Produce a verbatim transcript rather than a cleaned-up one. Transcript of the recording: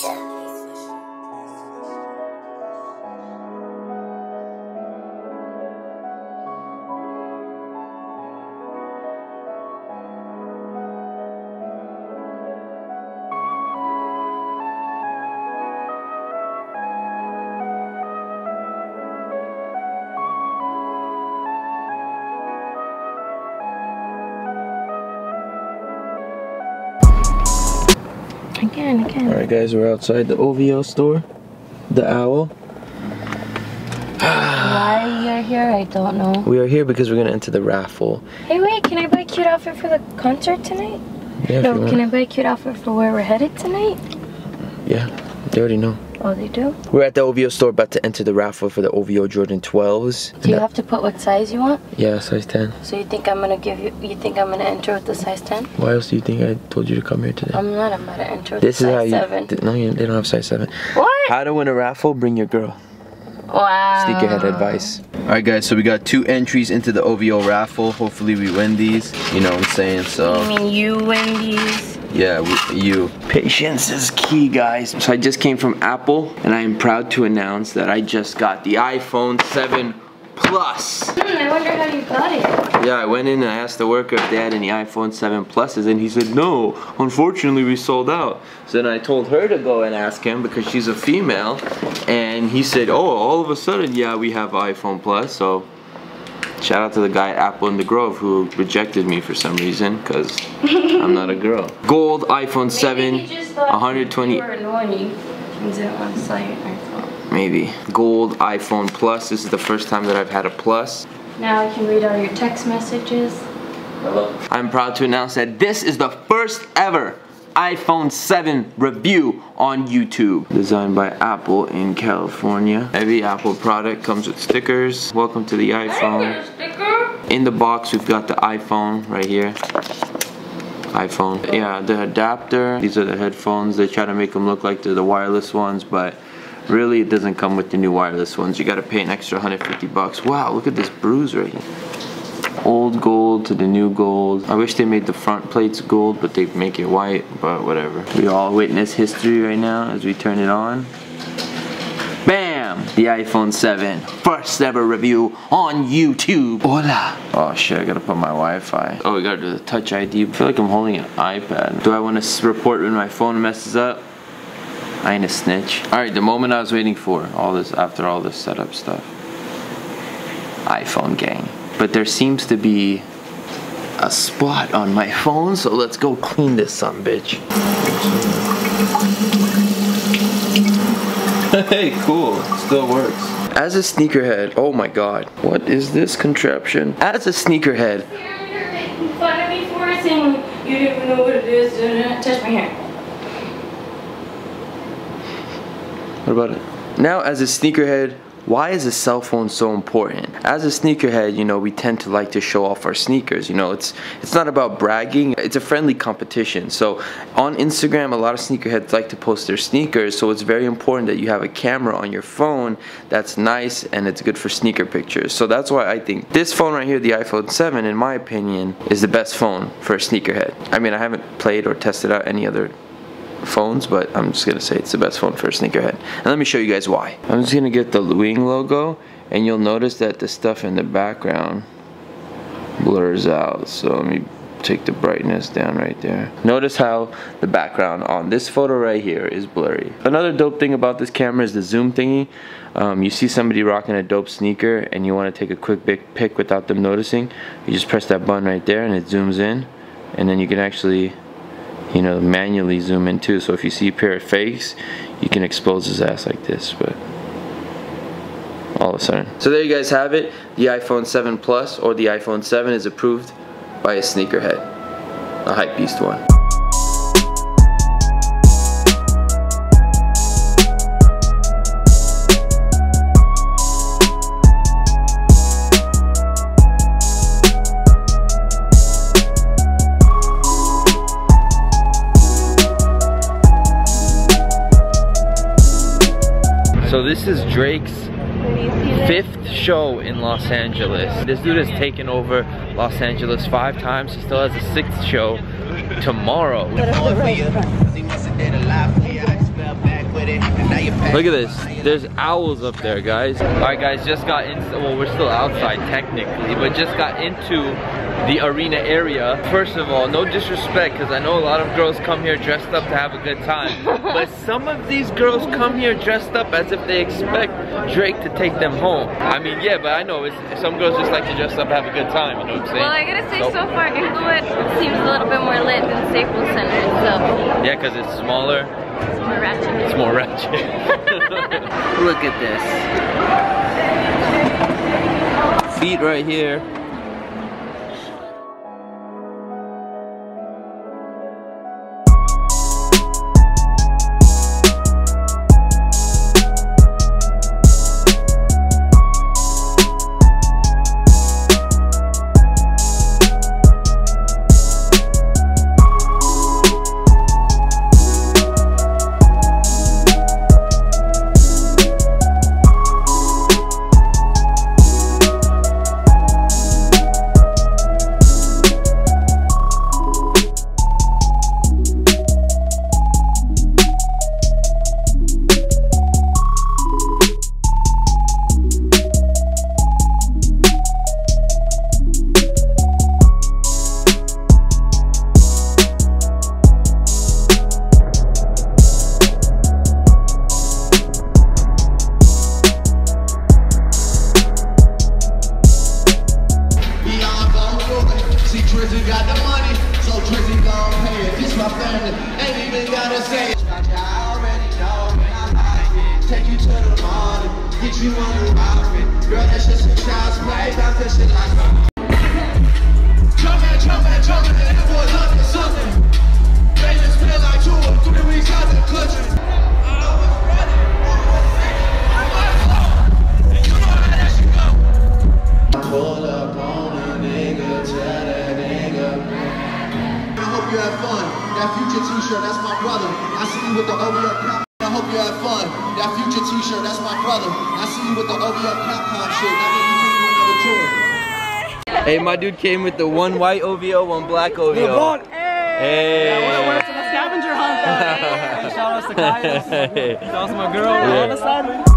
Center. Again, again. All right, guys, we're outside the O V O store, the Owl. Why you're here, I don't know. We are here because we're gonna enter the raffle. Hey, wait, can I buy a cute outfit for the concert tonight? Yeah, no, can I buy a cute outfit for where we're headed tonight? Yeah, they already know. Oh, they do? We're at the O V O store, about to enter the raffle for the O V O Jordan twelves. Do you have to put what size you want? Yeah, size ten. So you think I'm gonna give you, you think I'm gonna enter with the size ten? Why else do you think I told you to come here today? I'm not, I'm gonna enter with this the size seven. This is how you, no, they don't have size seven. What? How to win a raffle, bring your girl. Wow. Sneakerhead advice. Alright guys, so we got two entries into the O V O raffle. Hopefully we win these, you know what I'm saying, so. You mean you win these? Yeah, we, you. Patience is key, guys. So I just came from Apple, and I am proud to announce that I just got the iPhone seven Plus. Hmm, I wonder how you got it. Yeah, I went in and I asked the worker if they had any iPhone seven Pluses, and he said, no, unfortunately we sold out. So then I told her to go and ask him because she's a female, and he said, oh, all of a sudden, yeah, we have iPhone Plus, so shout out to the guy at Apple in the Grove who rejected me for some reason because I'm not a girl. Gold iPhone seven, one hundred twenty. You were annoying. You didn't want to sell your iPhone. Maybe. Gold iPhone Plus. This is the first time that I've had a Plus. Now I can read all your text messages. Hello. I'm proud to announce that this is the first ever iPhone seven review on YouTube. Designed by Apple in California. Every Apple product comes with stickers. Welcome to the iPhone. I didn't get a sticker. In the box we've got the iPhone right here. iPhone. Yeah, the adapter. These are the headphones. They try to make them look like they're the wireless ones, but really it doesn't come with the new wireless ones. You gotta pay an extra one hundred fifty bucks. Wow, look at this bruise right here. Old gold to the new gold. I wish they made the front plates gold, but they make it white, but whatever. We all witness history right now as we turn it on. Bam! The iPhone seven. First ever review on YouTube. Hola! Oh shit, I gotta put my Wi-Fi. Oh, we gotta do the Touch I D. I feel like I'm holding an iPad. Do I wanna report when my phone messes up? I ain't a snitch. Alright, the moment I was waiting for. All this, after all this setup stuff. iPhone gang. But there seems to be a spot on my phone, so let's go clean this sumbitch. Hey, cool, it still works. As a sneakerhead, oh my god, what is this contraption? As a sneakerhead. You're making fun of me for it, saying you didn't even know what it is, didn't touch my hair. What about it? Now, as a sneakerhead, why is a cell phone so important? As a sneakerhead, you know, we tend to like to show off our sneakers. You know, it's it's not about bragging. It's a friendly competition. So on Instagram, a lot of sneakerheads like to post their sneakers. So it's very important that you have a camera on your phone that's nice and it's good for sneaker pictures. So that's why I think this phone right here, the iPhone seven, in my opinion, is the best phone for a sneakerhead. I mean, I haven't played or tested out any other phones, but I'm just gonna say it's the best phone for a sneakerhead. And let me show you guys why. I'm just gonna get the Wing logo, and you'll notice that the stuff in the background blurs out. So let me take the brightness down right there. Notice how the background on this photo right here is blurry. Another dope thing about this camera is the zoom thingy. Um, you see somebody rocking a dope sneaker and you want to take a quick big pic without them noticing, you just press that button right there and it zooms in, and then you can actually, you know, manually zoom in too. So if you see a pair of fakes, you can expose his ass like this, but all of a sudden. So there you guys have it. The iPhone seven Plus or the iPhone seven is approved by a sneakerhead, a Hypebeast one. So this is Drake's fifth show in Los Angeles. This dude has taken over Los Angeles five times. He still has a sixth show tomorrow. Look at this. There's owls up there, guys. Alright guys, just got in, well, we're still outside technically, but just got into the arena area. First of all, no disrespect, because I know a lot of girls come here dressed up to have a good time. But some of these girls come here dressed up as if they expect Drake to take them home. I mean, yeah, but I know it's, some girls just like to dress up, have a good time, you know what I'm saying? Well, I gotta say, so, so far, Inglewood seems a little bit more lit than Staples Center, so. Yeah, because it's smaller. It's more ratchet. It's more ratchet. Look at this. Seat right here. Hey, my dude came with the one white O V O, one black O V O. LeBron, hey! Hey! Yeah, we're, we're from the scavenger hunt. Hey! Shout out to Kyle. Shout out to my girl. Yeah. All of a sudden.